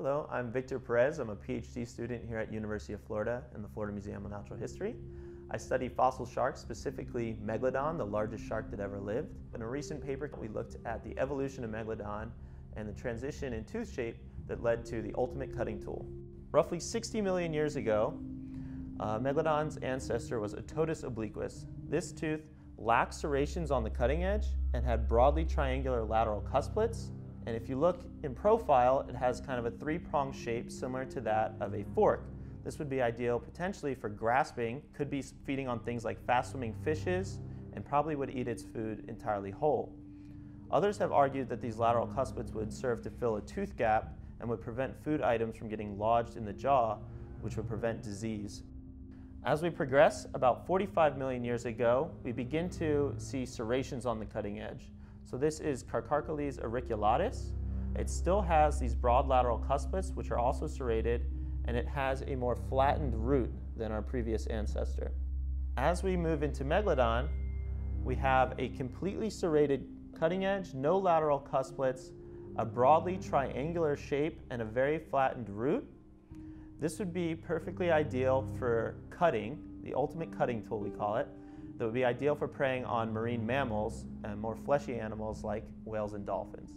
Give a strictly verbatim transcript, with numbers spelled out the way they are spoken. Hello, I'm Victor Perez. I'm a PhD student here at University of Florida in the Florida Museum of Natural History. I study fossil sharks, specifically megalodon, the largest shark that ever lived. In a recent paper, we looked at the evolution of megalodon and the transition in tooth shape that led to the ultimate cutting tool. Roughly sixty million years ago, uh, megalodon's ancestor was Otodus obliquus. This tooth lacked serrations on the cutting edge and had broadly triangular lateral cusplets. And if you look in profile, it has kind of a three-pronged shape similar to that of a fork. This would be ideal potentially for grasping, could be feeding on things like fast-swimming fishes, and probably would eat its food entirely whole. Others have argued that these lateral cusplets would serve to fill a tooth gap and would prevent food items from getting lodged in the jaw, which would prevent disease. As we progress, about forty-five million years ago, we begin to see serrations on the cutting edge. So this is Carcharocles auriculatus. It still has these broad lateral cusplets, which are also serrated, and it has a more flattened root than our previous ancestor. As we move into megalodon, we have a completely serrated cutting edge, no lateral cusplets, a broadly triangular shape, and a very flattened root. This would be perfectly ideal for cutting, the ultimate cutting tool we call it, that would be ideal for preying on marine mammals and more fleshy animals like whales and dolphins.